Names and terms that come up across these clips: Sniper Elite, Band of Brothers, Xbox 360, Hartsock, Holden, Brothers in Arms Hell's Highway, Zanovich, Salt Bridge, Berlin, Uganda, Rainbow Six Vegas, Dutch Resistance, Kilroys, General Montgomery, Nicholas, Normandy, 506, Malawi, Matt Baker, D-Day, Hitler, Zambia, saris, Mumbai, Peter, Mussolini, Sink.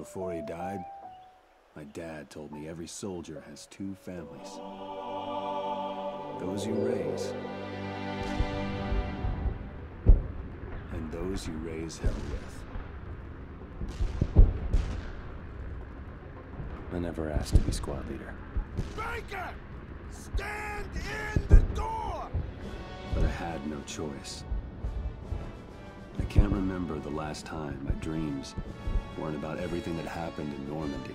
Before he died, my dad told me every soldier has two families. Those you raise, and those you raise hell with. I never asked to be squad leader. Baker! Stand in the door! But I had no choice. I can't remember the last time my dreams weren't about everything that happened in Normandy.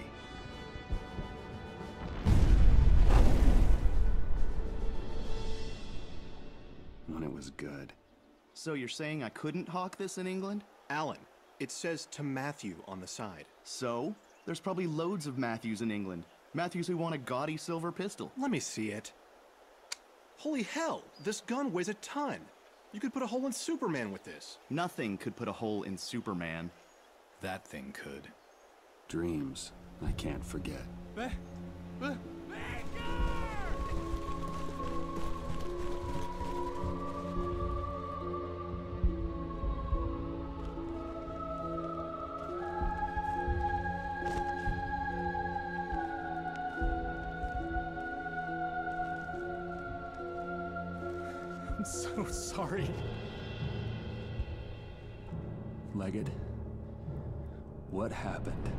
When it was good. So you're saying I couldn't hawk this in England? Alan, it says to Matthew on the side. So? There's probably loads of Matthews in England. Matthews who want a gaudy silver pistol. Let me see it. Holy hell, this gun weighs a ton. You could put a hole in Superman with this. Nothing could put a hole in Superman. That thing could. Dreams I can't forget. Baker! I'm so sorry. Leggett? What happened?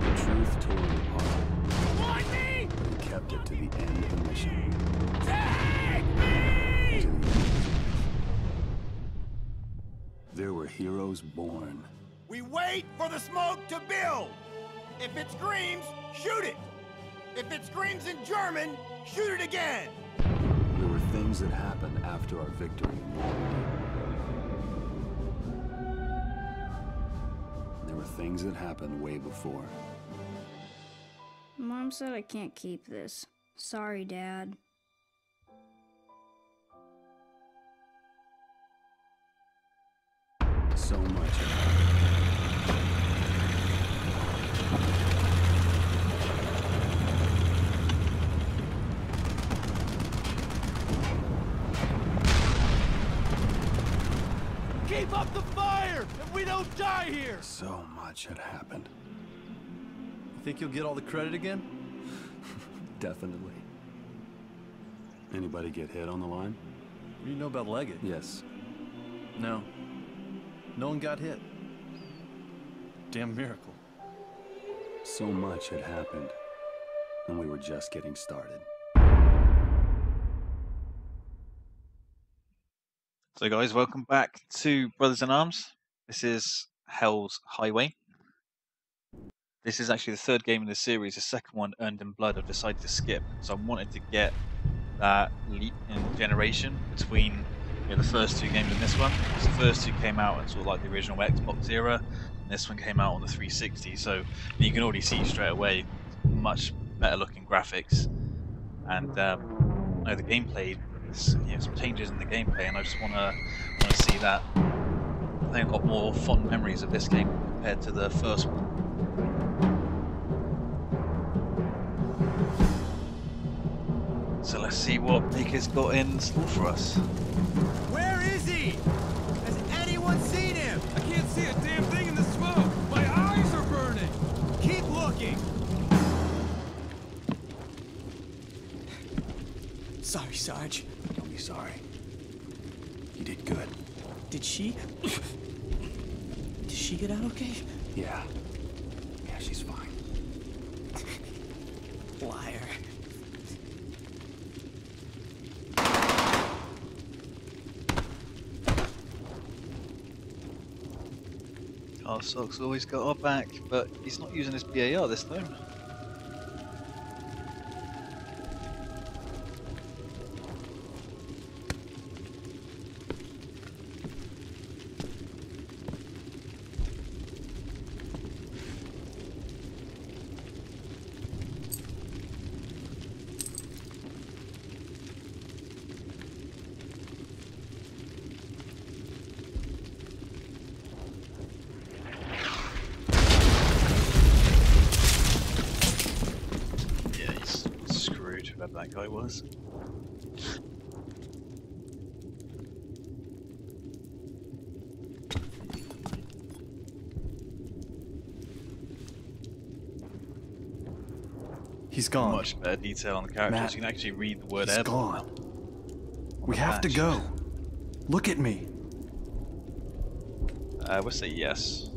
The truth tore it apart. But it kept it to the end of the mission. Take me! There were heroes born. We wait for the smoke to build! If it screams, shoot it! If it screams in German, shoot it again! There were things that happened after our victory. Things that happened way before. Mom said I can't keep this. Sorry, Dad. So much. Keep up the fire! If we don't die here! So much had happened. You think you'll get all the credit again? Definitely. Anybody get hit on the line? You know about Leggett? Yes. No. No one got hit. Damn miracle. So much had happened, and we were just getting started. So guys, welcome back to Brothers in Arms. This is Hell's Highway. This is actually the third game in the series. The second one, Earned in Blood, I've decided to skip. So I wanted to get that leap in generation between the first two games and this one. So the first two came out in sort of like the original Xbox era, and this one came out on the 360. So you can already see straight away much better looking graphics, and the gameplay. Some changes in the gameplay, and I just want to see that. I think I've got more fond memories of this game compared to the first one. So let's see what Baker's got in store for us. Where is he? Has anyone seen him? I can't see a damn thing in the smoke. My eyes are burning. Keep looking. Sorry, Sarge. Don't be sorry. You did good. Did she? Did she get out okay? Yeah. Yeah, she's fine. Liar. Hartsock's always got our back, but he's not using his BAR this time. I was. He's gone. Much better detail on the characters. Matt, you can actually read the word. He's gone. We have to go. Look at me. I would say yes.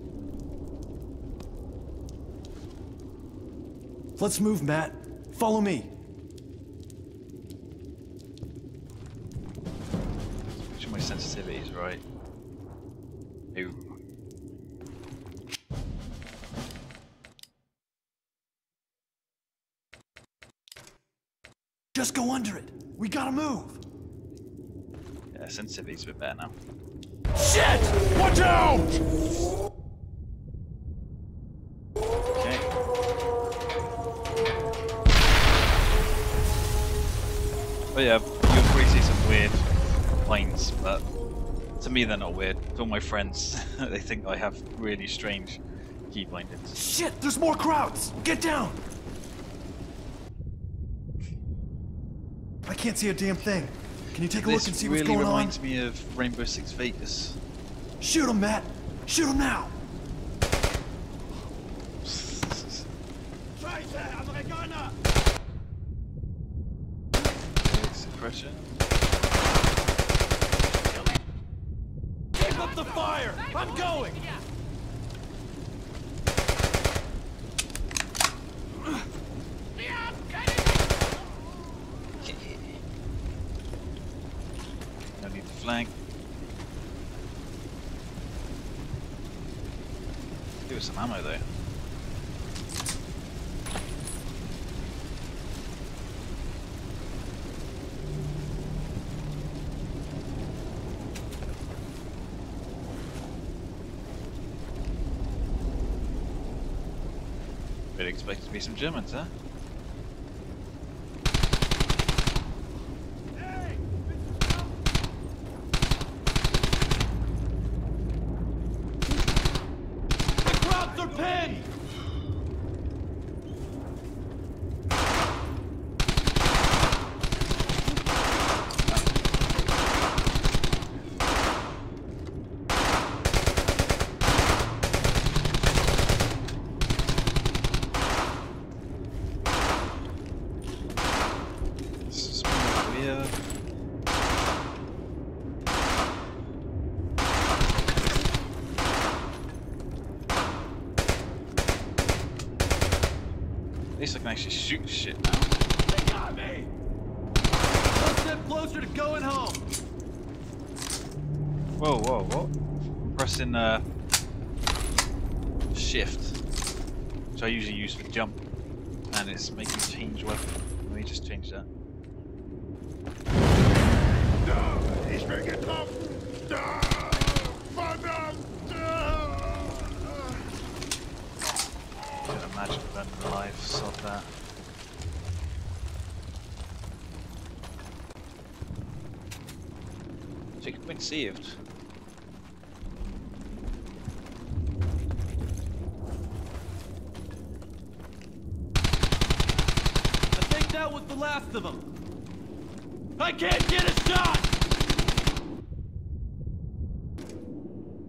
Let's move, Matt. Follow me. Let's make sure my sensitivity is right. Ooh. Just go under it. We gotta move. Yeah, sensitivity's a bit better now. Shit! Watch out! But yeah, you'll probably see some weird planes, but to me they're not weird. To all my friends, they think I have really strange key blindings. Shit! There's more crowds! Get down! I can't see a damn thing. Can you take a look and see what's going on? This really reminds me of Rainbow Six Vegas. Shoot him, Matt! Shoot him now! Pressure. Keep up the fire! I'm going! I need the flank. Give us some ammo though. Expected to be some Germans, huh? Hey, the crowds are pinned! Actually shoot shit now. They got me! One step closer to going home! Whoa, whoa, what? Pressing shift, which I usually use for jump, and it's making change weapon. Let me just change that. No, he's making it up! Imagine them alive, sod that. Checkpoint saved. I think that was the last of them. I can't get a shot!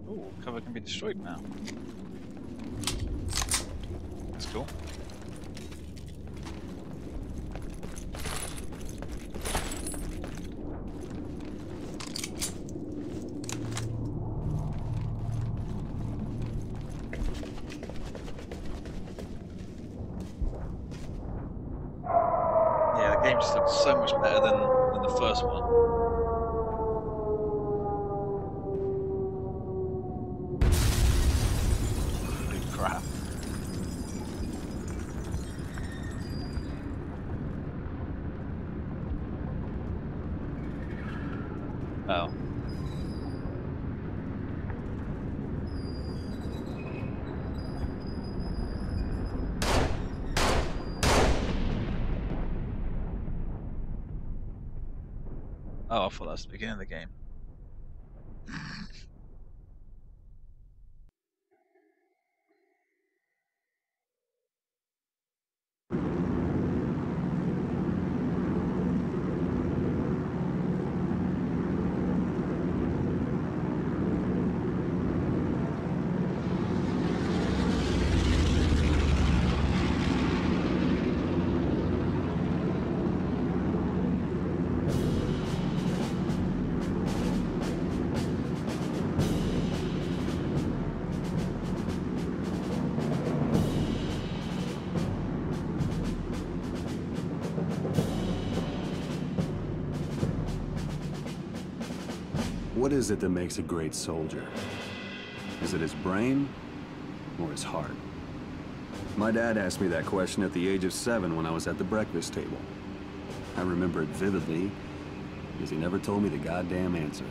Oh, cover can be destroyed now. Cool. Yeah, the game just looks so much better than the first one. Oh, I thought that was the beginning of the game. What is it that makes a great soldier? Is it his brain or his heart? My dad asked me that question at the age of 7 when I was at the breakfast table. I remember it vividly because he never told me the goddamn answer.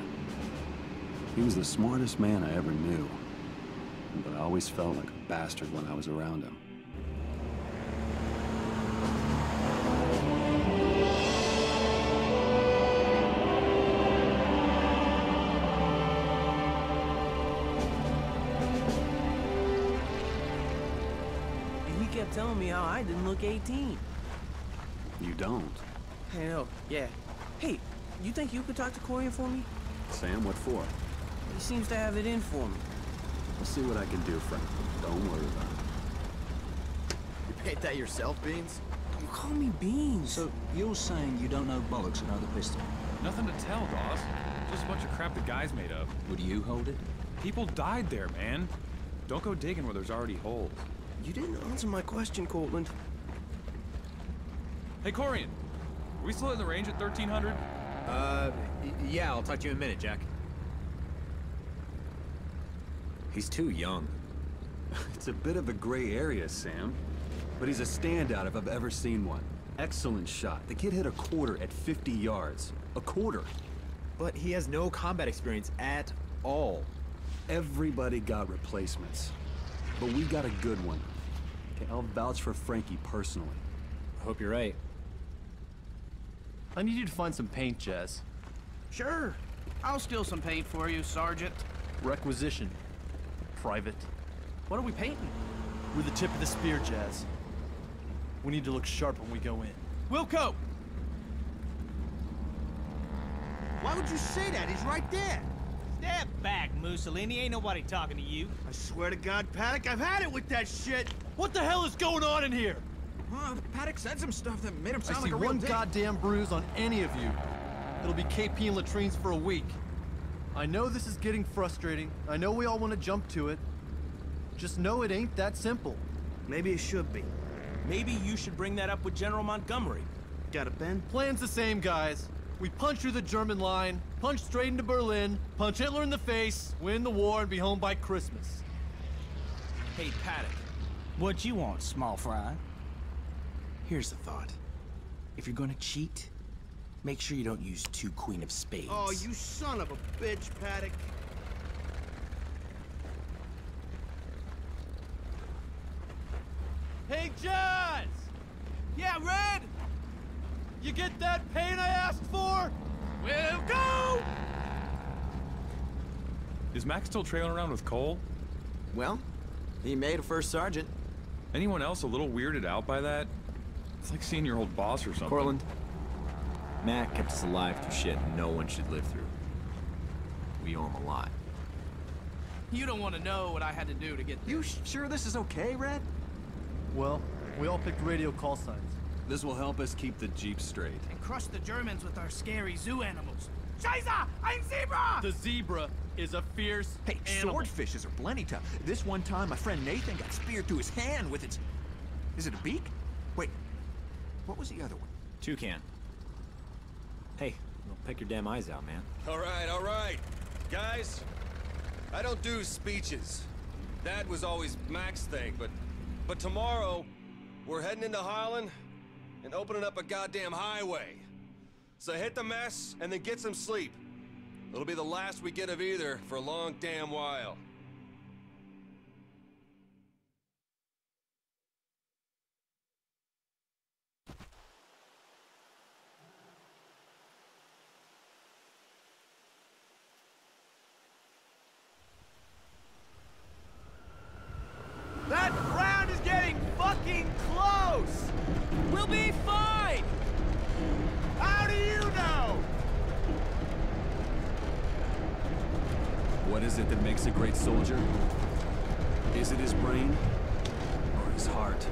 He was the smartest man I ever knew, but I always felt like a bastard when I was around him. Telling me how I didn't look 18. You don't. I know, yeah. Hey, you think you could talk to Corion for me? Sam, what for? He seems to have it in for me. I'll see what I can do, Frank. Don't worry about it. You paid that yourself, Beans? Don't call me Beans. So, you're saying you don't know bollocks about the pistol? Nothing to tell, Dawes. Just a bunch of crap the guys made up. Would you hold it? People died there, man. Don't go digging where there's already holes. You didn't answer my question, Cortland. Hey, Corion, are we still in the range at 1300? Yeah, I'll talk to you in a minute, Jack. He's too young. It's a bit of a gray area, Sam. But he's a standout if I've ever seen one. Excellent shot. The kid hit a quarter at 50 yards. A quarter. But he has no combat experience at all. Everybody got replacements. But we got a good one. Okay, I'll vouch for Frankie personally. I hope you're right. I need you to find some paint, Jess. Sure. I'll steal some paint for you, Sergeant. Requisition. Private. What are we painting? With the tip of the spear, Jess. We need to look sharp when we go in. Wilco! Why would you say that? He's right there. Step back, Mussolini. Ain't nobody talking to you. I swear to God, Paddock, I've had it with that shit! What the hell is going on in here? Paddock said some stuff that made him sound like a real dick. I see one goddamn bruise on any of you. It'll be KP and latrines for a week. I know this is getting frustrating. I know we all want to jump to it. Just know it ain't that simple. Maybe it should be. Maybe you should bring that up with General Montgomery. Got a pen? Plan's the same, guys. We punch through the German line, punch straight into Berlin, punch Hitler in the face, win the war, and be home by Christmas. Hey, Paddock. What you want, small fry? Here's the thought. If you're gonna cheat, make sure you don't use 2 Queen of Spades. Oh, you son of a bitch, Paddock. Hey, Jazz! Yeah, Red! You get that paint I asked for? We'll go! Is Max still trailing around with Cole? Well, he made a first sergeant. Anyone else a little weirded out by that? It's like seeing your old boss or something. Cortland, Matt kept us alive through shit no one should live through. We owe him a lot. You don't want to know what I had to do to get there. You sure this is okay, Red? Well, we all picked radio call signs. This will help us keep the Jeep straight. And crush the Germans with our scary zoo animals. Scheiße! Ein Zebra! The zebra is a fierce animal. Swordfishes are plenty tough. This one time, my friend Nathan got speared through his hand with its... Is it a beak? Wait, what was the other one? Toucan. Hey, don't pick your damn eyes out, man. All right, guys. I don't do speeches. That was always Mac's thing, but tomorrow we're heading into Highland. And opening up a goddamn highway. So hit the mess, and then get some sleep. It'll be the last we get of either for a long damn while. That makes a great soldier? Is it his brain or his heart?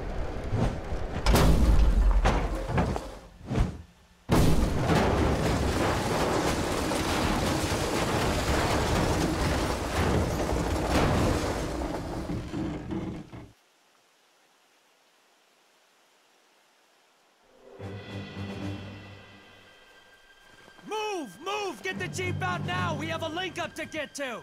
Move! Move! Get the jeep out now. We have a link up to get to.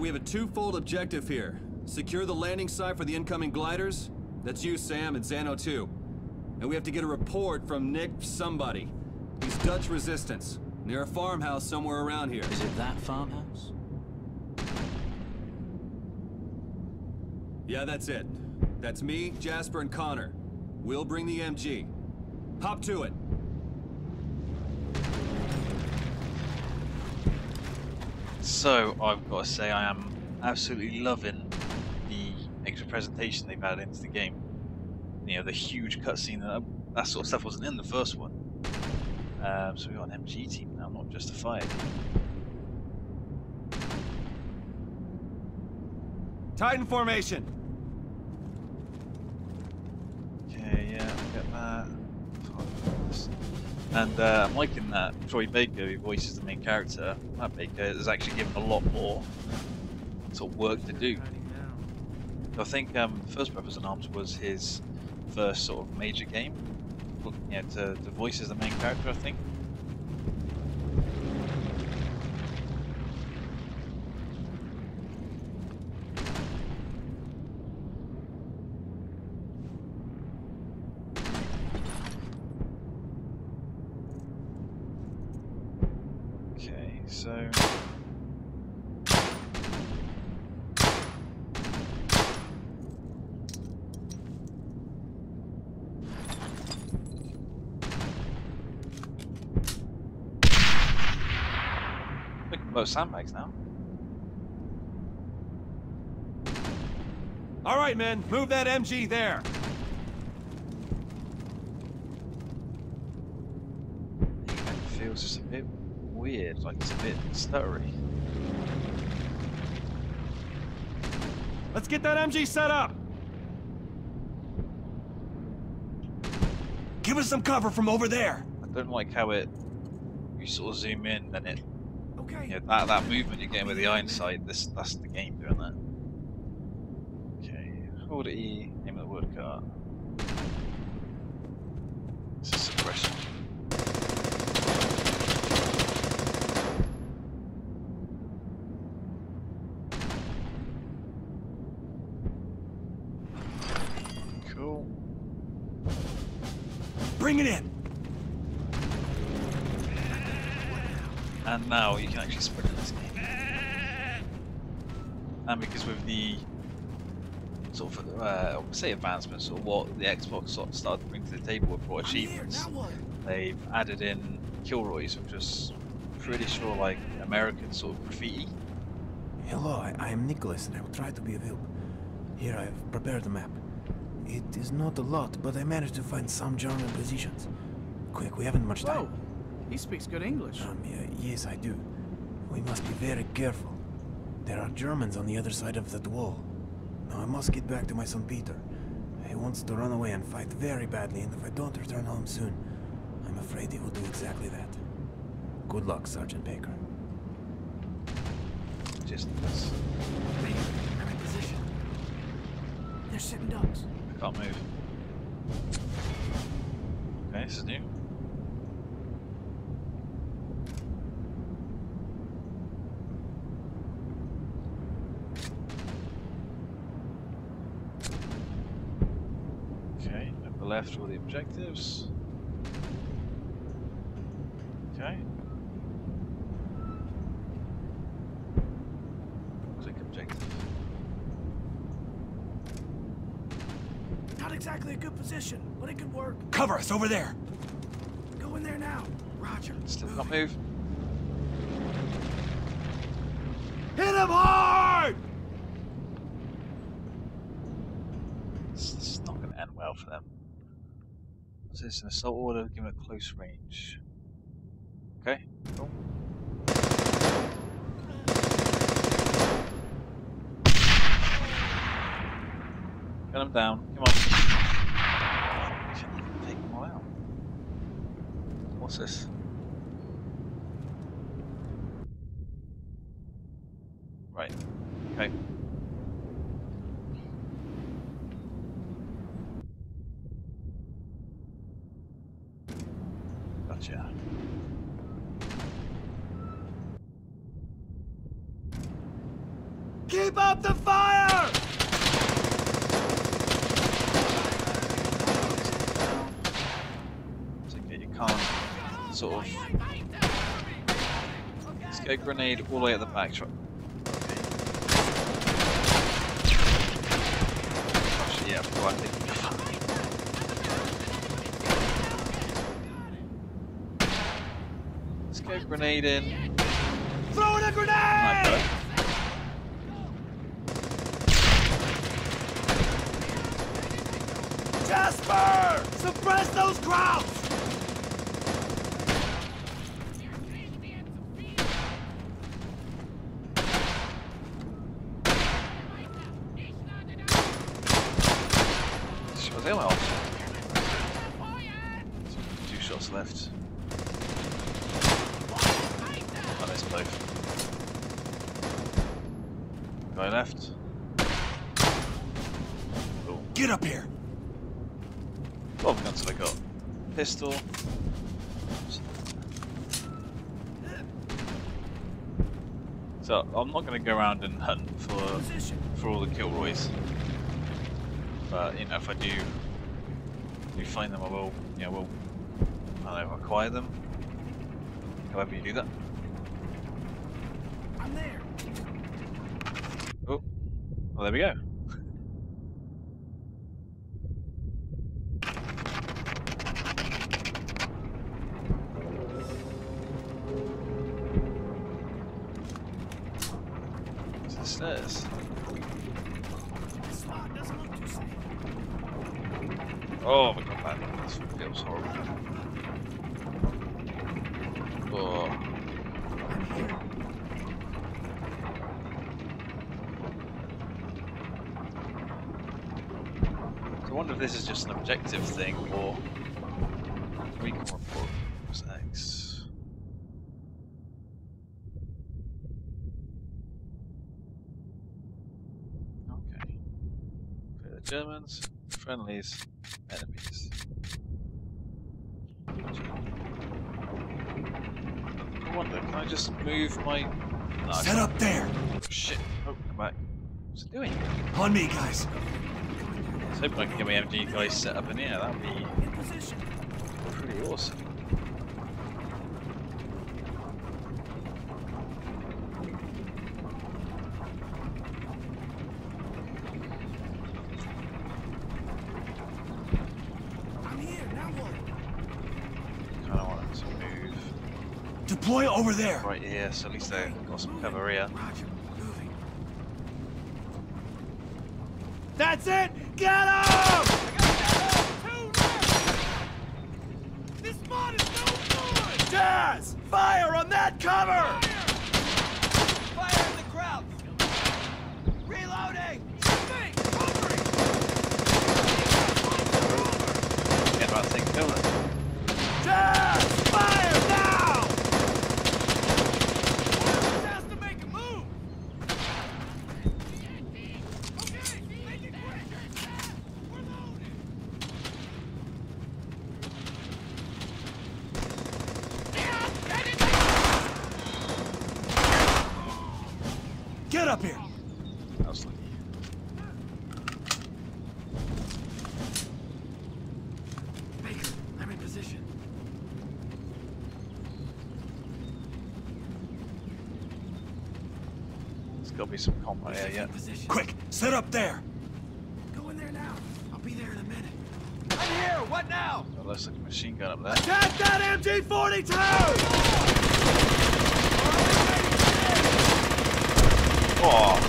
We have a twofold objective here. Secure the landing site for the incoming gliders. That's you, Sam, and Zano too. And we have to get a report from Nick somebody. He's Dutch Resistance, near a farmhouse somewhere around here. Is it that farmhouse? Yeah, that's it. That's me, Jasper, and Connor. We'll bring the MG. Hop to it. So, I've got to say, I am absolutely loving the extra presentation they've added into the game. You know, the huge cutscene, that sort of stuff wasn't in the first one. So we've got an MG team now, not just a fire team. Titan formation! Okay, yeah, get that. And I'm liking that Troy Baker, who voices the main character, Matt Baker, has actually given a lot more sort of work to do. I think first Brothers in Arms was his first sort of major game, yeah, to voice as the main character, I think. Sandbags now. All right, men, move that MG there. It feels just a bit weird, like it's a bit stuttery. Let's get that MG set up. Give us some cover from over there. I don't like how it. You sort of zoom in, then it. Yeah, that movement you're getting with the iron sight, that's the game doing that. Okay, hold E, aim at the wood car. It's a suppression. Cool. Bring it in! And now you can actually sprint in this game. And because with the sort of I would say advancements or what the Xbox sort of started to bring to the table with brought achievements, they've added in Kilroys, which is pretty sure like American sort of graffiti. Hello, I am Nicholas, and I will try to be of help. Here I have prepared a map. It is not a lot, but I managed to find some German positions. Quick, we haven't much time. Whoa. He speaks good English. Yes, I do. We must be very careful. There are Germans on the other side of that wall. Now I must get back to my son Peter. He wants to run away and fight very badly, and if I don't return home soon, I'm afraid he will do exactly that. Good luck, Sergeant Baker. Just this. Baker, I'm in position. They're sitting ducks. I can't move. Okay, this is new. Left with the objectives. Okay. Jinx. Not exactly a good position, but it could work. Cover us over there. Go in there now. Roger. Still not move. Hit him hard! This is not going to end well for them. What's this? An assault order given at close range. Okay, cool. Get him down. Come on. Take him all out. What's this? Right. Okay. Gotcha. Keep up the fire! It's okay, you can't sort of... Let's get a grenade all the way at the back. Yeah, right. Let's get a grenade in. Throw in a grenade! Jasper! Suppress those crowds! Pistol. So I'm not going to go around and hunt for all the Kilroys, but you know if I do find them, I will, you know, I don't know, acquire them. However you do that. I'm there. Oh, well there we go. This is just an objective thing, or we can report X. Okay. Clear the Germans, friendlies, enemies. I wonder, can I just move my... No, set up there! Oh, shit. Oh, come back. What's it doing? On me, guys! I was hoping I could get my MG guys set up in here, that would be pretty awesome. I'm here, now what? Kinda want to move. Deploy over there! Right here, so at least they've got some cover here. That's it! Get him! This mod is no good! Jazz! Fire on that cover! Fire! Fire in the crowd! Reloading! Think! Covering! Get about thing killer. Jazz! Fire now! Just has to make a move! Up here. That was lucky. Baker, I'm in position. Let's go there'll be some combat here yet. Quick, set up there! Go in there now. I'll be there in a minute. I'm here, what now? That looks like a machine gun up there. Attack that MG-42! Oh!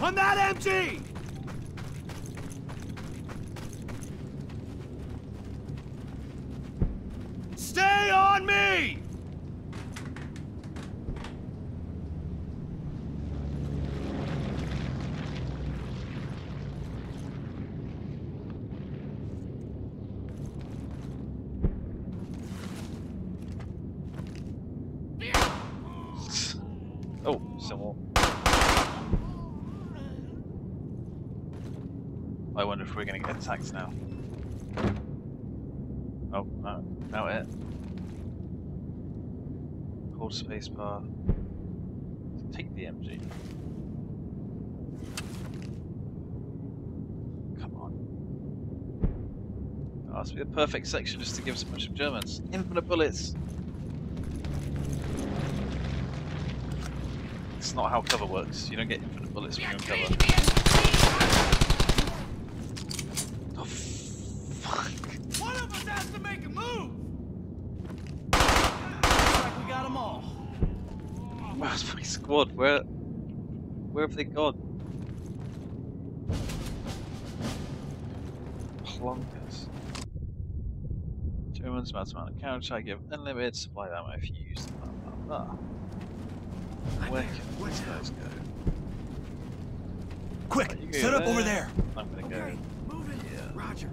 On that MG! Stay on me! Oh, someone. I wonder if we're going to get attacked now. Oh, no. Now it. Hold spacebar. Take the MG. Come on. Oh, this would be the perfect section just to give us a bunch of Germans. Infinite bullets! It's not how cover works. You don't get infinite bullets when you're in cover. Squad, where have they gone? Plonkers. Germans, mass amount of counter strike, give unlimited supply ammo if you use them. Where can these guys go? Quick, right, go set up over there. I'm gonna go. Move it. Yeah. Roger.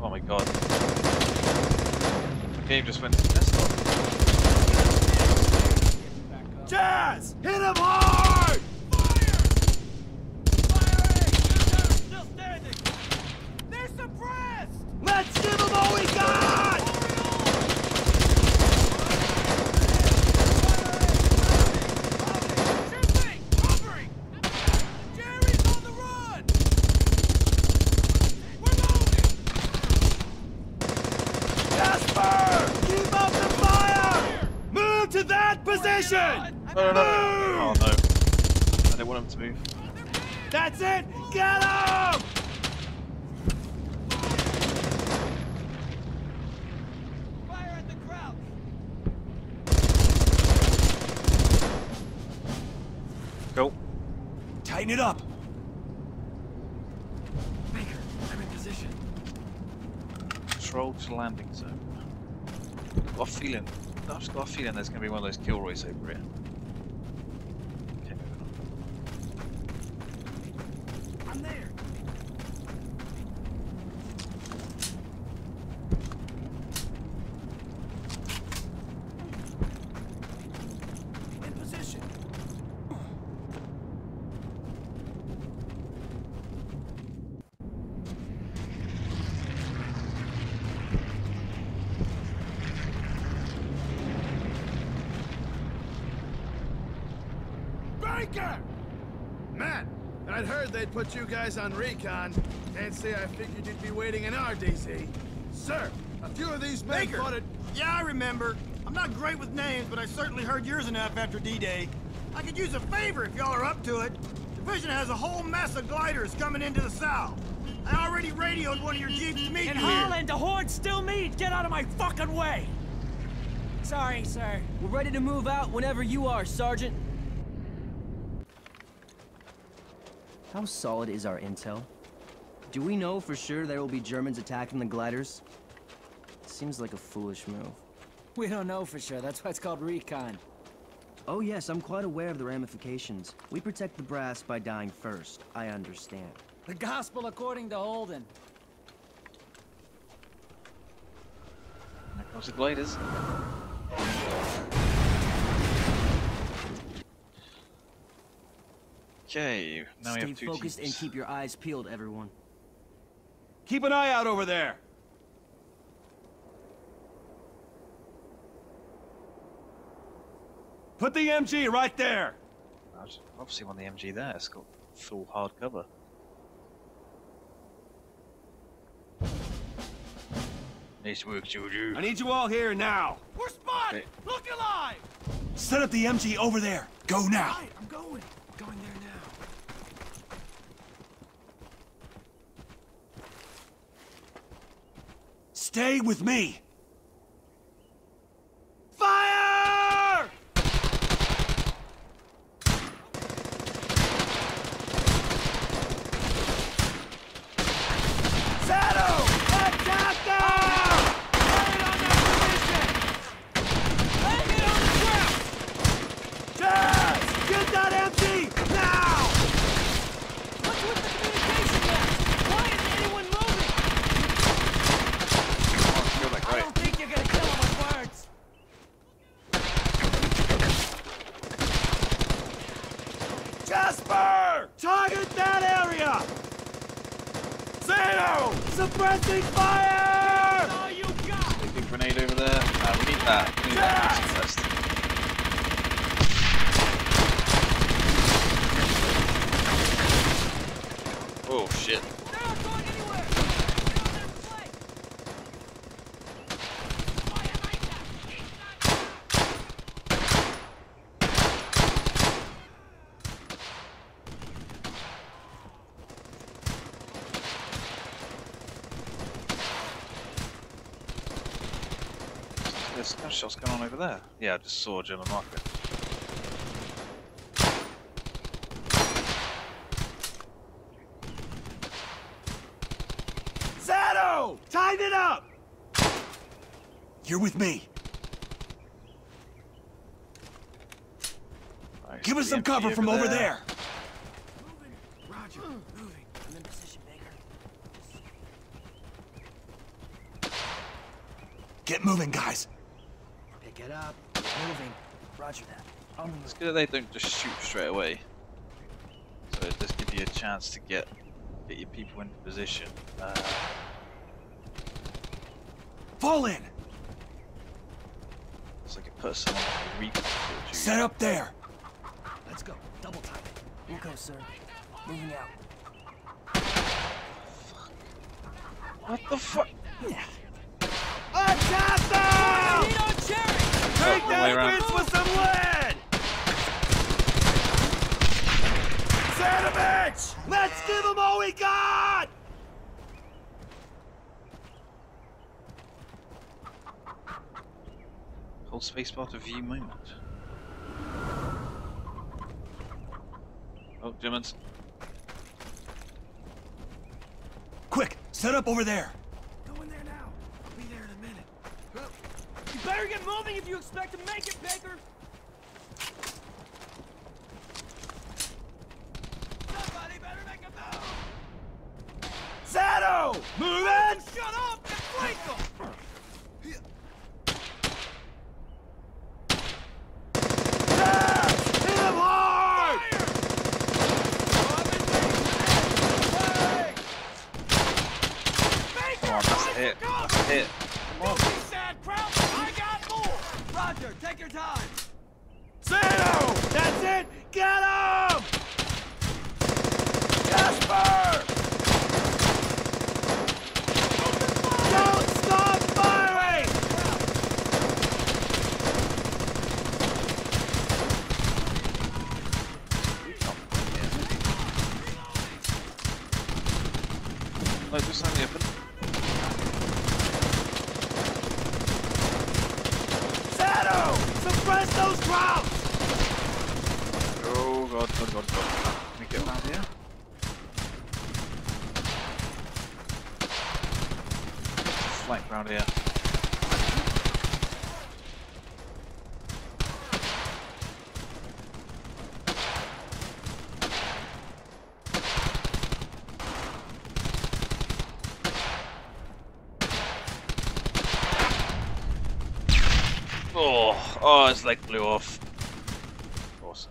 Oh my god. The game just went to this one. Jazz! Hit him hard! Fire! Firing! Still standing! They're suppressed! Let's give them all we got! No, no, no. Oh no. I don't want him to move. That's it! Get him! Fire at the crowd! Go. Tighten it up! Baker, I'm in position. Control to landing zone. I've got a feeling. I've just got a feeling there's going to be one of those Kilroys over here. Okay, moving on. I'm there! In position! Matt, I'd heard they'd put you guys on recon. Can't say I figured you'd be waiting in our DZ. Sir, a few of these men fought it. Yeah, I remember. I'm not great with names, but I certainly heard yours enough after D-Day. I could use a favor if y'all are up to it. Division has a whole mess of gliders coming into the south. I already radioed one of your jeeps to meet you here. In Holland, the hordes still meet! Get out of my fucking way! Sorry, sir. We're ready to move out whenever you are, Sergeant. How solid is our intel? Do we know for sure there will be Germans attacking the gliders? Seems like a foolish move. We don't know for sure. That's why it's called recon. Oh yes, I'm quite aware of the ramifications. We protect the brass by dying first. I understand. The gospel according to Holden. There comes the gliders. Okay, now we have two teams. Stay focused and keep your eyes peeled, everyone. Keep an eye out over there! Put the MG right there! I obviously want the MG there, it's got full hard cover. Nice work, Juju. I need you all here now! We're spotted! Okay. Look alive! Set up the MG over there! Go now! Right, I'm going! I'm going there now. Stay with me! Fire! Shadow! What's out there? Lay it on that position! Lay it on the ground! Jazz! Get that empty! Now! What's with the communication now? Why isn't anyone moving? I don't think you're gonna kill him with words! Jasper! Target that area! Zeno! Suppressing fire! That's all you got! Big grenade over there. We need that. We need that to be suppressed. Oh shit. They're not going anywhere! They're on their flank! There's gunshots going on over there. Yeah, I just saw a German marker. Time it up! You're with me. Right, give us some cover from over there. Moving. Roger, moving. I'm in position, Baker. Get moving, guys. Pick it up. Moving. Roger that. It's good that they don't just shoot straight away. So it does give you a chance to get your people into position. Fall in! It's like a person on a recon. Set up there! Let's go. Double time it. We'll go, sir. Moving out. Fuck. What the fuck? Yeah. Attack them! We need our cherry! Take that fence with some lead! Son of a bitch! Let's give them all we got! Hold spacebar to view moment. Oh, Germans. Quick, set up over there. Go in there now. I'll be there in a minute. You better get moving if you expect to make it, Baker. Somebody better make a move. Zado, move in. Shut up and flank them. Hit. Don't be sad, Kraut. I got more. Roger, take your time. Zeno! That's it! Get him! Jasper! Don't stop! suppress those crowds! Oh god, oh god, oh god. Can we get down here? Flank round here. Oh, his leg blew off. Awesome.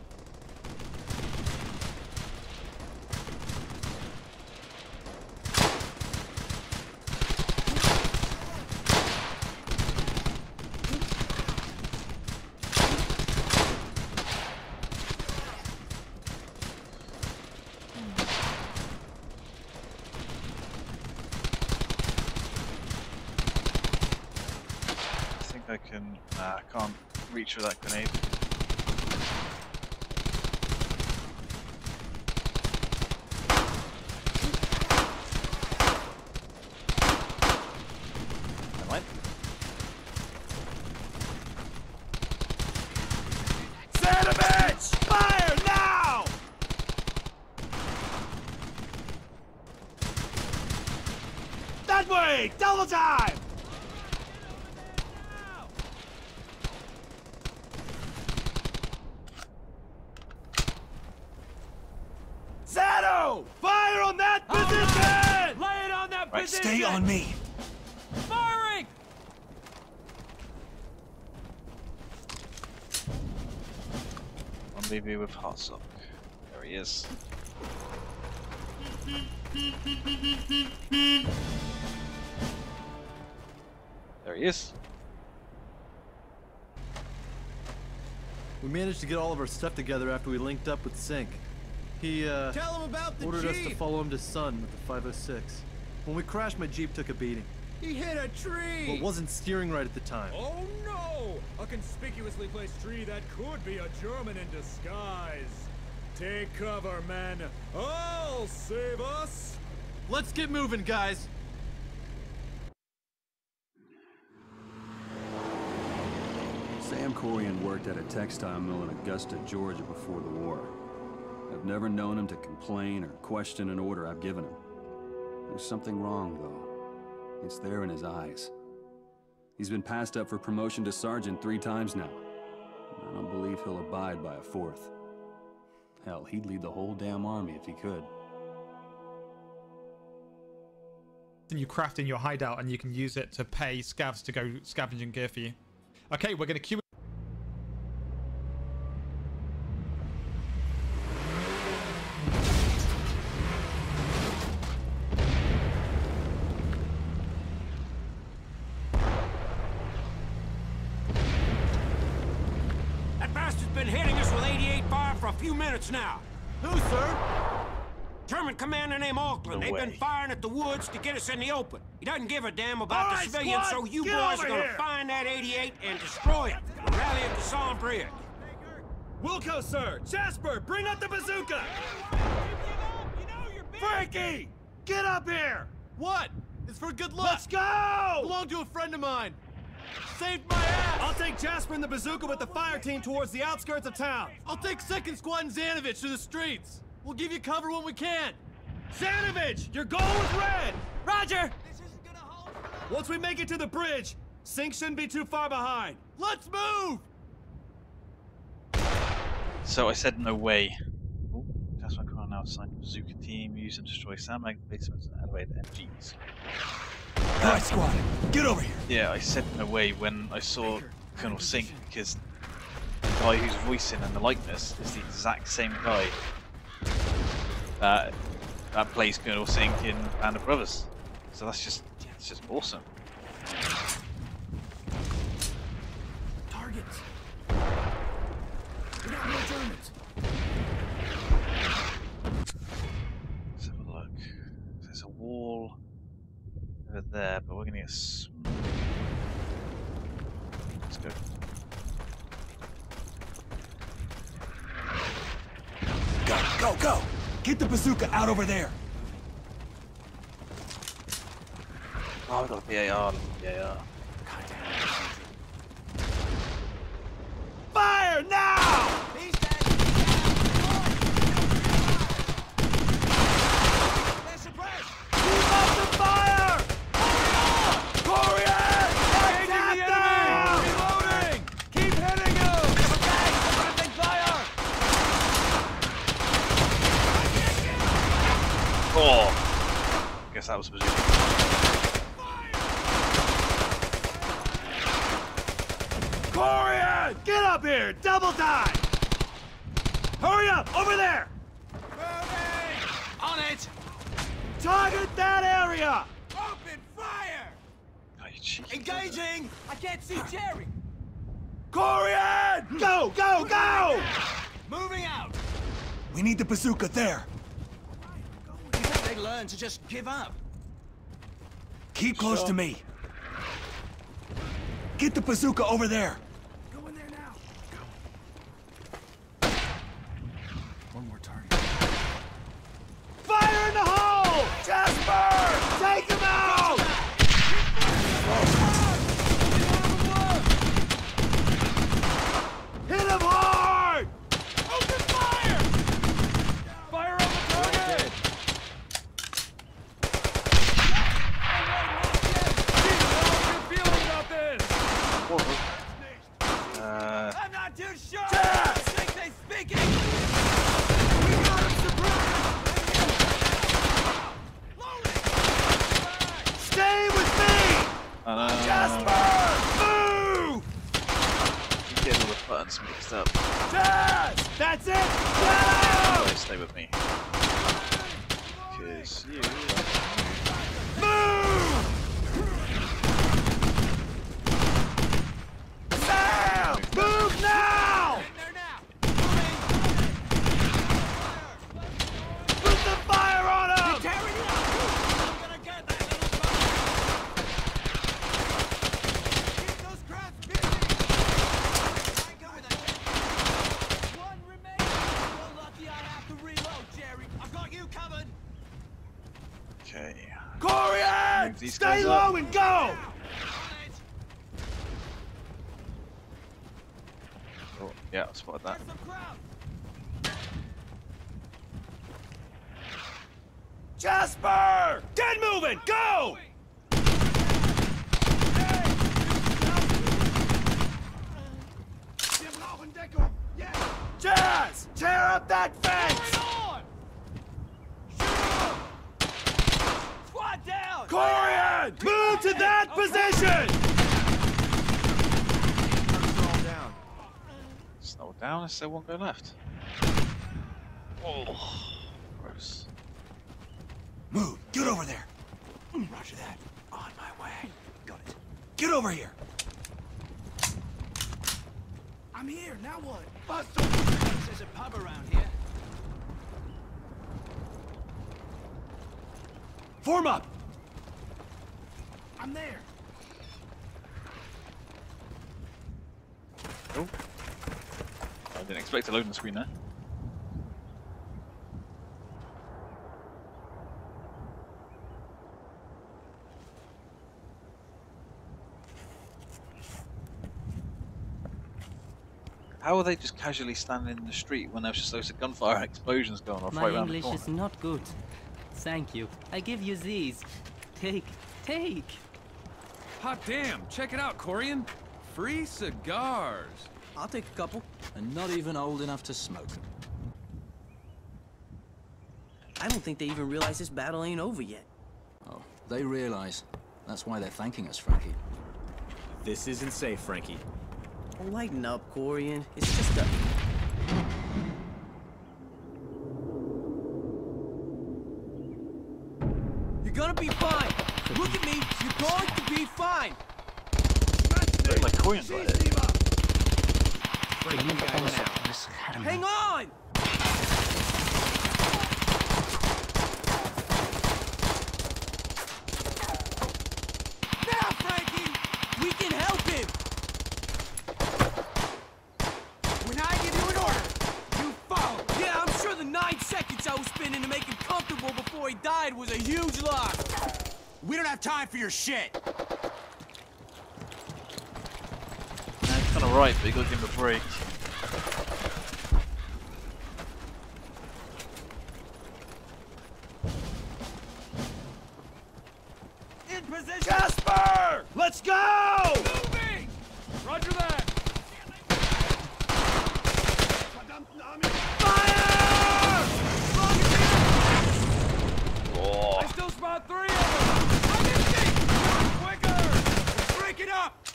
I think I can... Nah, I can't. Reach for that grenade. Never mind. Sentiment! Fire now! That way! Double time! Stay on me! Firing! I'll leave you with Hartsock. There he is. There he is. We managed to get all of our stuff together after we linked up with Sink. He ordered us to follow him to Sun with the 506. When we crashed, my Jeep took a beating. He hit a tree! Well, it wasn't steering right at the time. Oh no! A conspicuously placed tree that could be a German in disguise. Take cover, man. I'll save us! Let's get moving, guys! Sam Corion worked at a textile mill in Augusta, Georgia before the war. I've never known him to complain or question an order I've given him. There's something wrong, though. It's there in his eyes. He's been passed up for promotion to sergeant 3 times now. I don't believe he'll abide by a 4th. Hell, he'd lead the whole damn army if he could. Then you craft in your hideout and you can use it to pay scavs to go scavenging gear for you. Okay, we're gonna queue. Now. Who, sir? German commander named Auckland. They've been firing at the woods to get us in the open. He doesn't give a damn about the civilians, so you boys are gonna find that 88 and destroy it. We'll rally at the Salt Bridge. Wilco, sir! Jasper, bring up the bazooka! Frankie! Get up here! What? It's for good luck! Let's go! Belonged to a friend of mine. Saved my ass! I'll take Jasper and the bazooka with the fire team towards the outskirts of town. I'll take 2nd Squad and Zanovich to the streets. We'll give you cover when we can. Zanovich, your goal is red! Roger! This isn't gonna hold. Once we make it to the bridge, Sink shouldn't be too far behind. Let's move! So I said no way. Oh, Jasper Crown outside the bazooka team. Use and destroy sandbag basements and elevate MGs. Alright, squad, get over here! Yeah, I sent him away when I saw Colonel Sink, because the guy who's voicing and the likeness is the exact same guy that plays Colonel Sink in Band of Brothers. So that's just awesome. Targets! We got no Germans! Let's have a look. There's a wall over there, but we're gonna get smoke. Let's go. Go, go, go! Get the bazooka out over there! Oh, we got a VAR. was position. Corion! Get up here! Double time! Hurry up! Over there! Moving! On it! Target that area! Open fire! Engaging! I can't see Jerry! Corion! Go! Go! Go! Moving out! We need the bazooka there! They learn to just give up. Keep close to me. Get the bazooka over there. Go in there now. Go. One more target. Fire in the hole! Jasper! Take him out! Hit him hard! Open fire! Fire on the target! I'm not too sure! I think they're speaking! We got him surprised! Loading! Stay with me! Jasper! Move! You get all the buttons mixed up. Jazz! That's it! Go! No, stay with me. Because you... Move! Move now! Put the fire on him! One remains. So lucky I have to reload, Jerry. I've got you covered. Okay. Corion! Stay low and go! Yeah, I spotted that. Jasper! Get moving! Go! Jazz! Tear up that fence! Squad down! Corion! Move to that position! Hold down, I still won't go left. Oh, gross. Move, get over there. Roger that. On my way. Got it. Get over here. I'm here, now what? Buster! There's a pub around here. Form up! I'm there. Oh. I didn't expect a loading screen there. How are they just casually standing in the street when there's just loads of gunfire and explosions going off right around the corner? My English is not good. Thank you. I give you these. Take, take. Hot damn! Check it out, Corion. Free cigars. I'll take a couple, and not even old enough to smoke. I don't think they even realize this battle ain't over yet. Oh, they realize. That's why they're thanking us, Frankie. This isn't safe, Frankie. Oh, lighten up, Corion. It's just a... You're gonna be fine! Look at me, you're going to be fine! Look like Corion's like that. Hang on! Now, Frankie! We can help him! When I give you an order, you follow. Yeah, I'm sure the 9 seconds I was spending to make him comfortable before he died was a huge loss. We don't have time for your shit! Kind of right, but you gotta give him a break. In position! Jasper! Let's go! Moving! Roger that! Fire! Oh. I still spot 3 of them!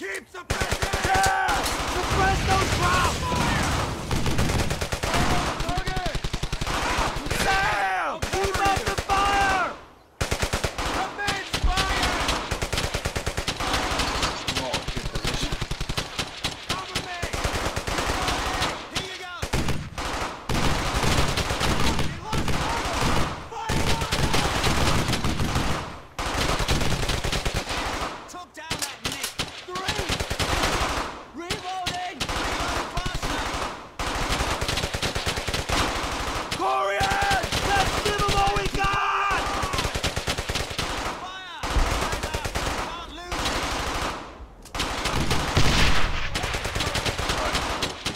Keep suppressing! Yeah! Suppress those drops! Fire! Sam! Move up the fire! Commence fire! More good position. Cover me! Here you go! Fire! Took down that Nick. 3! Reloading! Corion! Let's give him all we got! Corion!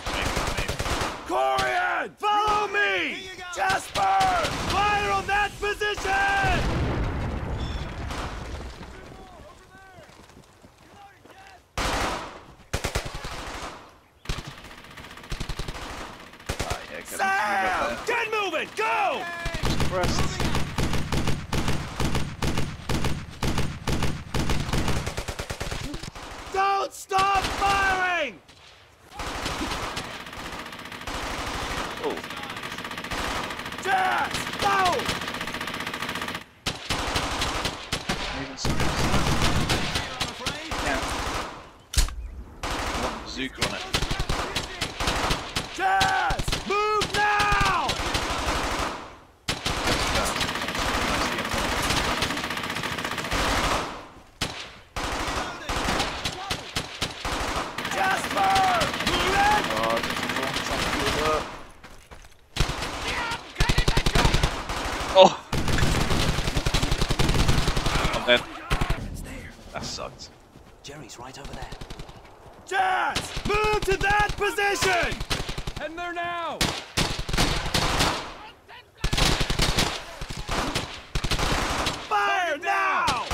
Follow me! Jasper! Fire on that position! Yeah, Sam! Get moving! Go! Press. Don't stop firing! Oh. Jas! Go! Even so. Yeah. One bazooka on it. Jas! Move now! Jasper! Move it! Oh, this is all fucking good work. Oh! I'm dead. That sucked. Jerry's right over there. Jas! Move to that position! Heading there now! Fire now!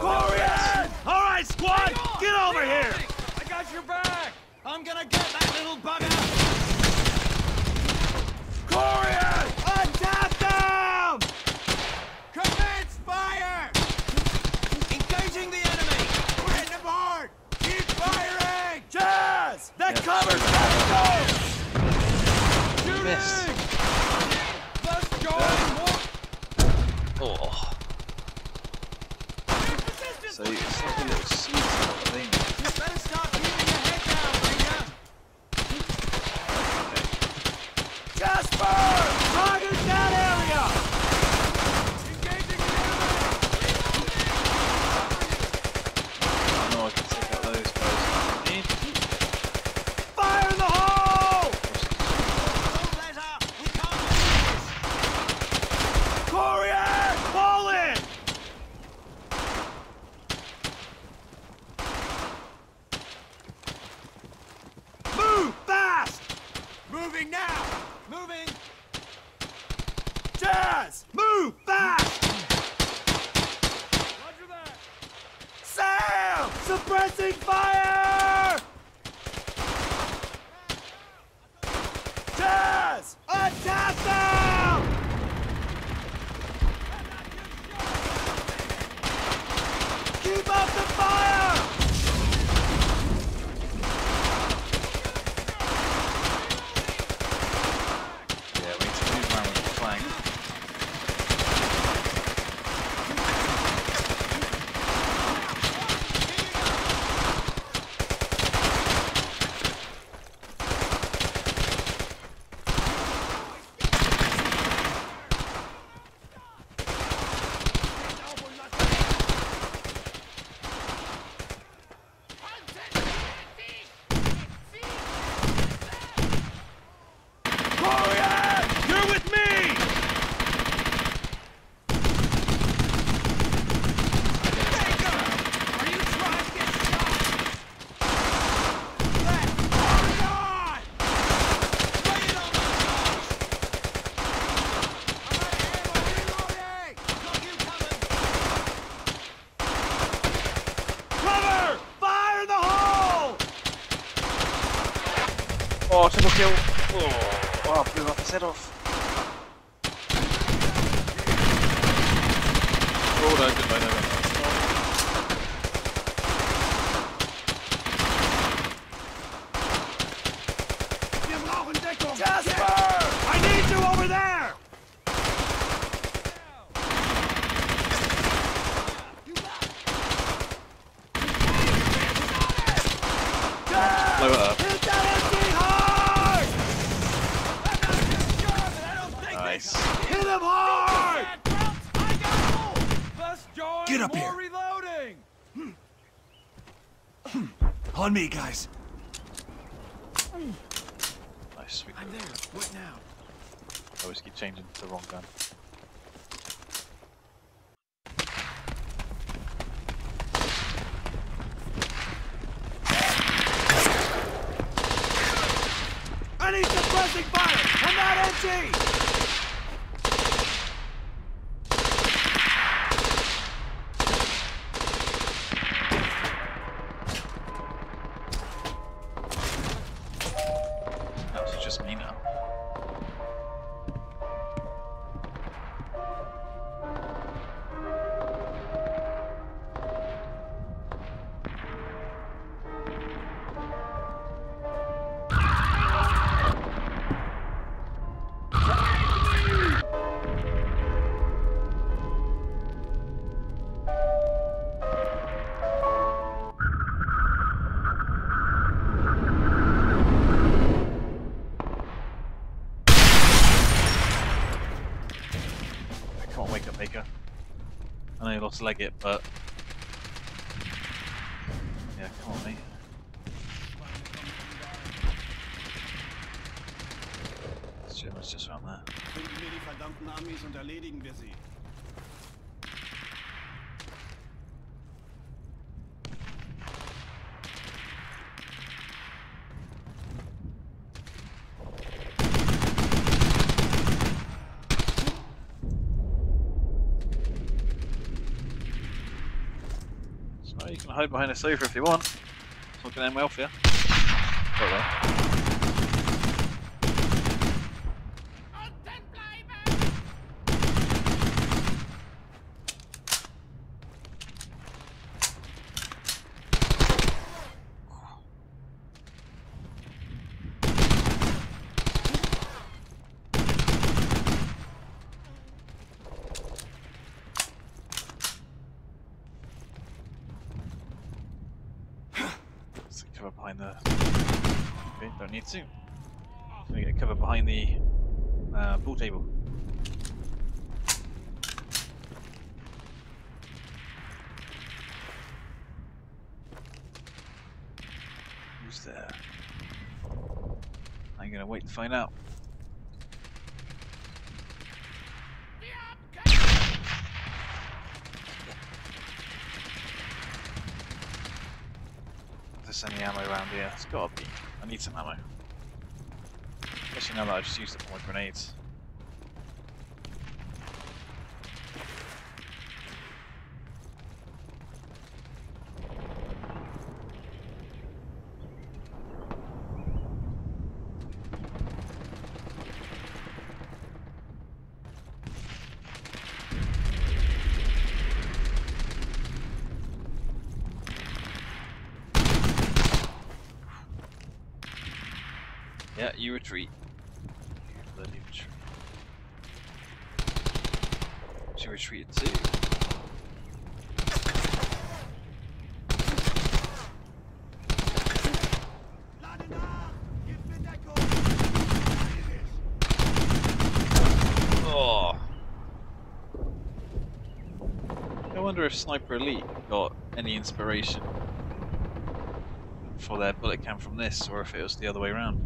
Corion! Alright, squad! Get over here! I got your back! I'm gonna get that little bugger! Corion! Attack them! Commence fire! Engaging the enemy! We're hitting them hard! Keep firing! Jas! That covers that goal! Shooting! Missed. Let's go! Oh. So it's like a little seed sort of thing. You better start keeping your head down, Baker! Jasper! Target that area! Engaging the I know I can take out those guys. Fire in the hole! Don't let up! We can't lose this! Corion! Fall in! Move fast! Moving now! Moving! Jas! Move fast! Roger that! Sam! Suppressing fire! Jas! Attack them! Keep up the fire! Yeah, we need to move around with the flank. Corion! You're with me! Baker! Are you trying to get shot? Left! Corion! Lay it on those guys! I'm out of ammo! Reloading! Got you covered! Cover! Fire in the hole! Oh, triple kill. Oh, I blew up his head off. Oh, no, goodbye, no, no. blow it up. Nice. Hit him hard! Get up here! On me, guys. Nice. I'm there. What now? I always keep changing to the wrong gun. I need suppressing fire! I'm not MG! That was just me now. I lost leg it, but yeah, come on, mate. Let's do it just around there. Finden wir die verdammten Amis und erledigen wir sie. Hide behind a sofa if you want. It's not going to end well for you. Behind the... Okay, don't need to. We get cover behind the pool table. Who's there? I'm gonna wait to find out. Any ammo around here? It's gotta be. I need some ammo. Especially now that I just used it for my grenades. Yeah, you retreat. You bloody retreat. She retreated too. Oh. I wonder if Sniper Elite got any inspiration for their bullet cam from this, or if it was the other way around.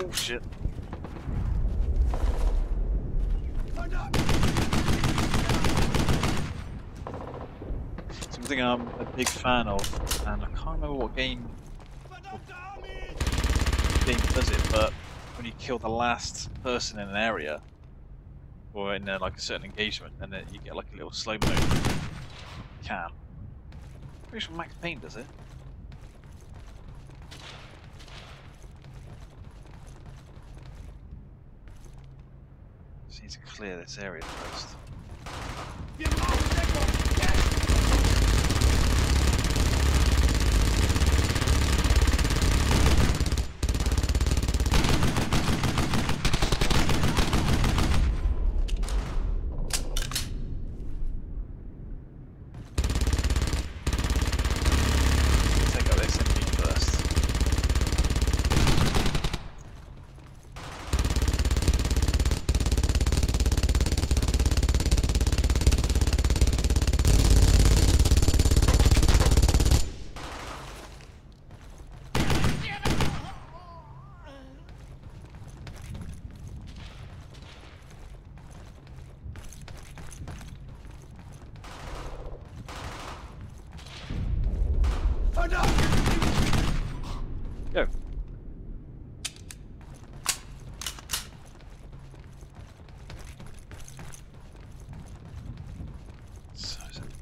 Oh shit. Something I'm a big fan of, and I can't remember what game does it, but when you kill the last person in an area, or in like a certain engagement, and then you get like a little slow mo cam. I'm pretty sure Max Payne does it. Just need to clear this area first.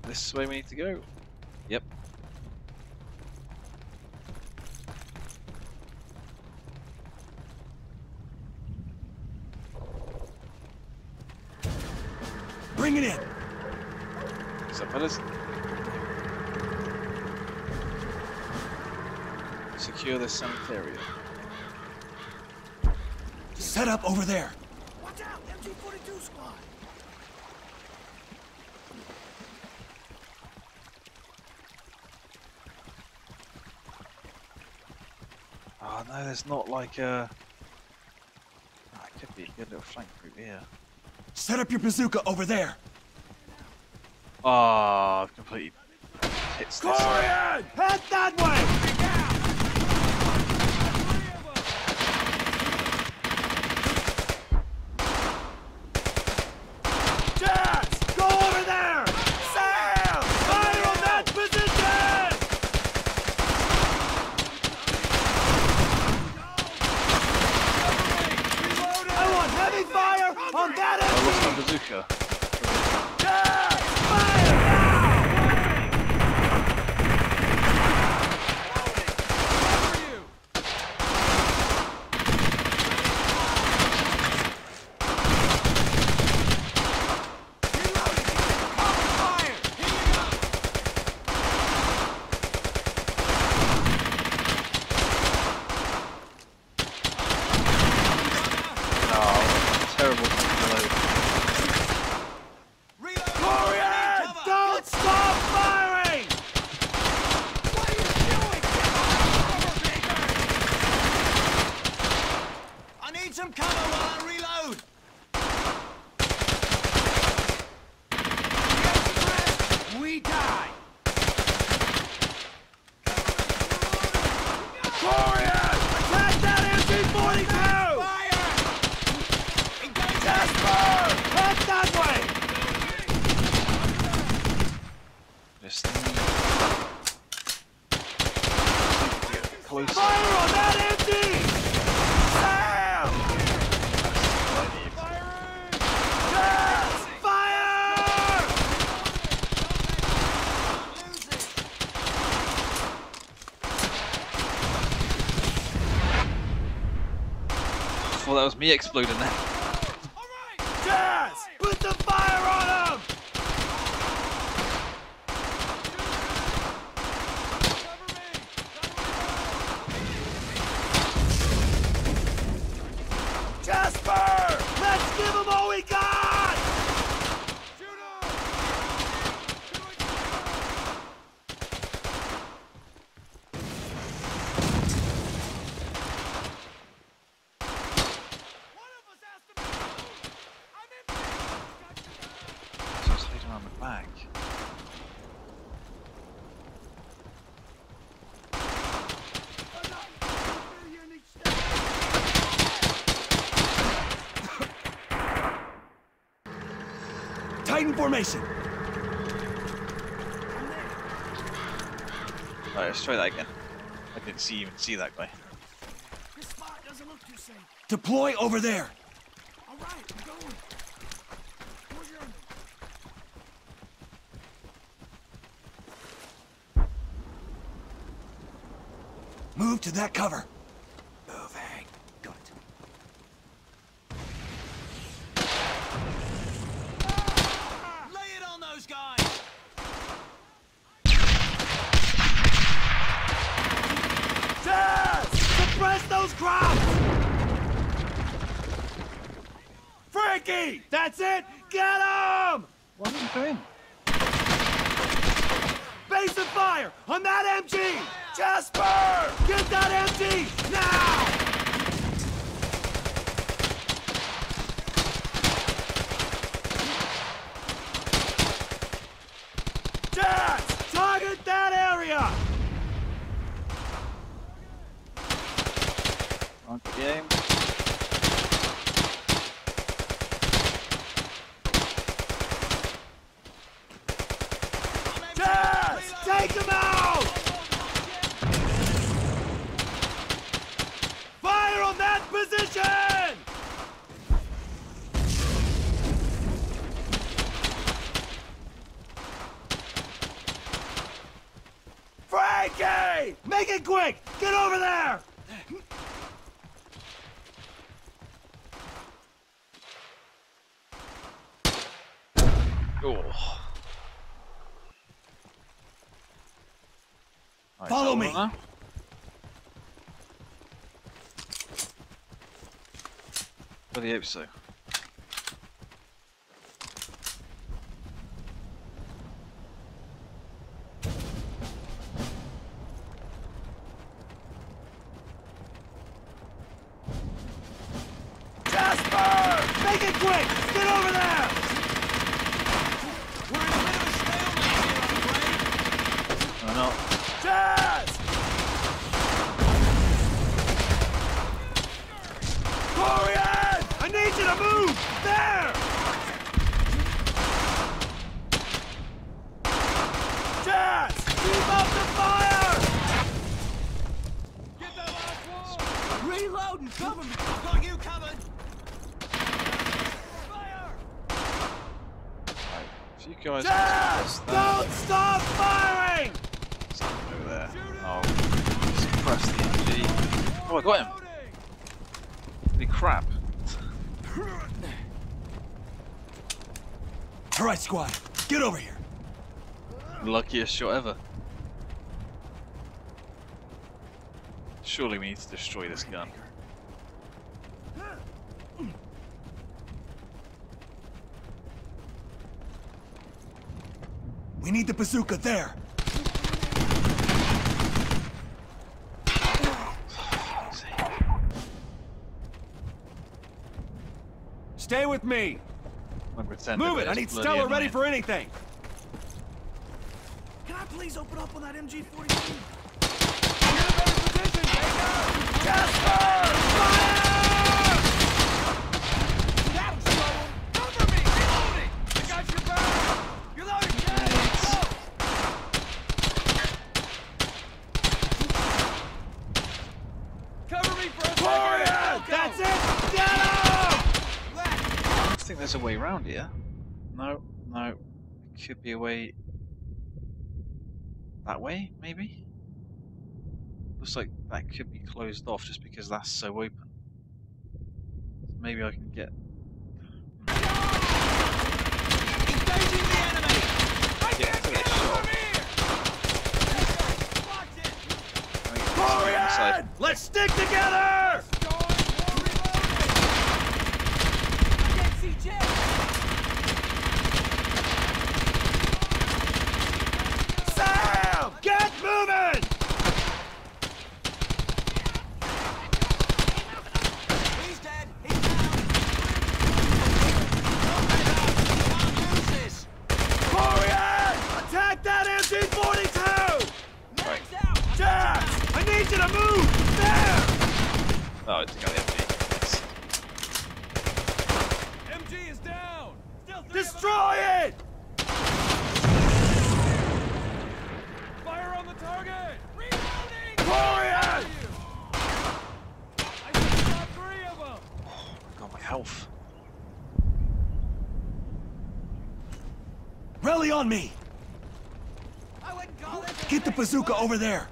This is the way we need to go. Yep. Bring it in. What's up, fellas? Secure the sanitarium. Set up over there. Watch out, MG-42 squad. Oh no, there's not like a... Oh, it could be a good little flank group here. Set up your bazooka over there! Oh, I've completely hit this. Corion! Head that way! Jazz! Go over there! Sam! Fire on that position! On that enemy! I lost my bazooka. Yes! Fire now! Reloading! Cover fire! Heating up! Oh, terrible. That was me exploding there. Right. Jazz! Put the fire on him! Jasper! Let's give him all we got! Titan formation. Alright, let's try that again. I didn't even see that guy. This spot doesn't look too safe. Deploy over there. All right, we're going. Move to that cover. Moving. Got it. Ah! Lay it on those guys. Yes! Suppress those crowds! Frankie! That's it! Get him! What are you doing? Base and fire on that MG! Jasper! Get that MG now! Jazz! Target that area! On the game. Jazz! Take him out! Position! Frankie! Make it quick! Get over there! Oh. Follow me! I really hope so. Jasper! Make it quick! Get over there! We're in a bit of a stalemate here, I'm afraid. Oh no. Jazz! I need you to move! There! Jazz! Keep up the fire! Get that last one! Reload and cover me! I've got you covered! Fire! Right, if you guys... Jazz! Don't stop firing! Something over there. I'll suppress the MG. Oh, I got him! Holy crap. Alright, squad, get over here. Luckiest shot ever. Surely we need to destroy this gun. We need the bazooka there. Stay with me. 100%. Move it! I need Stella ready for anything. Can I please open up on that MG-42? You're in a better position, Baker. Jasper, fire! That'll slow. Cover me. Reloading. I got your back. You're loading. Go. Cover me for a second. That's it. Get out. I think there's a way around here. No, no. It could be a way... that way, maybe? Looks like that could be closed off just because that's so open. So maybe I can get... Engaging the enemy! I can't get over here! Corion! Let's stick together! Sam! Get moving! He's dead. He's down. Corion! Attack that MG-42! Right. Jack! I need you to move! There! Oh, it's got the MG. Destroy it! Fire on the target! Reloading! Warriors! I just got 3 of them! Oh my god, my health. really on me! Get the bazooka over there!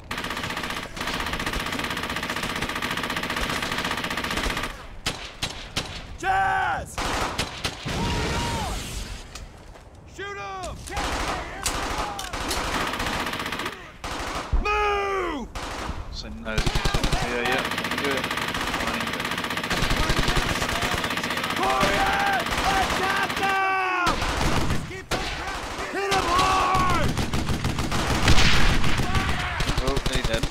Jazz! Shoot him! Move! So no. Yeah, you can do it. Corion! Let's have them! Hit him hard! Oh, they dead.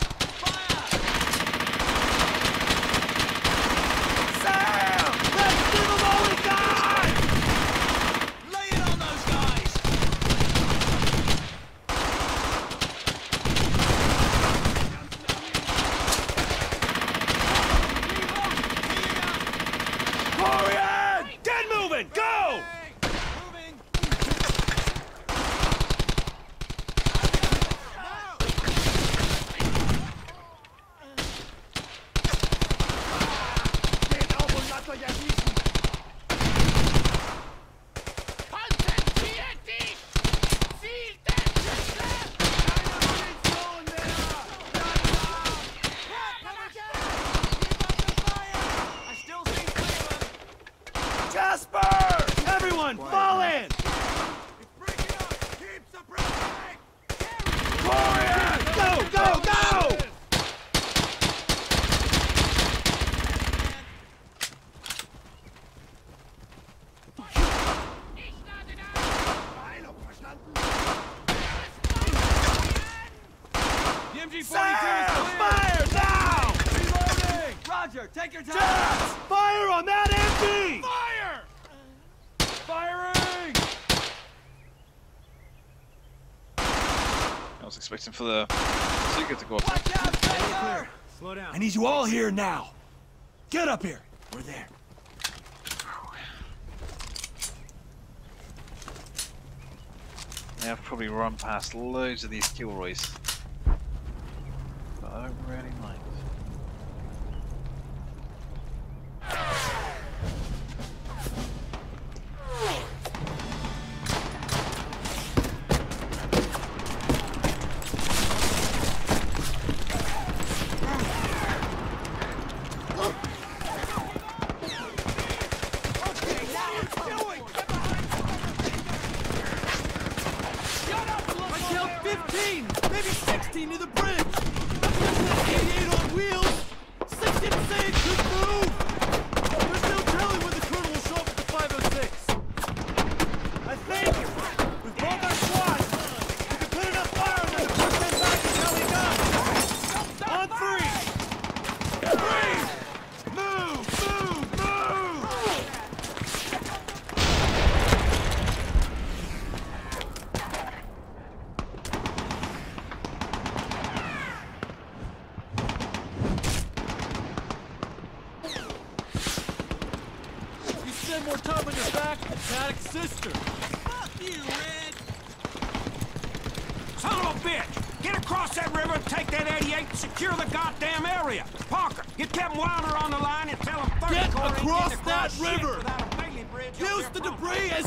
Sam! Let's give them all we got! Lay it on those guys! Corion! Get moving! Go! Moving! Jasper! Everyone, fall in! Warrior! Go, go, go! The MG-42 is Sam, clear! fire now! Reloading! Roger, take your time! Jazz, fire on that MG! Fire! Firing! I was expecting for the secret to go up. Watch out, Baker! Slow down. I need you all here now. Get up here. We're there. Now I've probably run past loads of these Kilroys, but I don't really mind.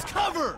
Cover!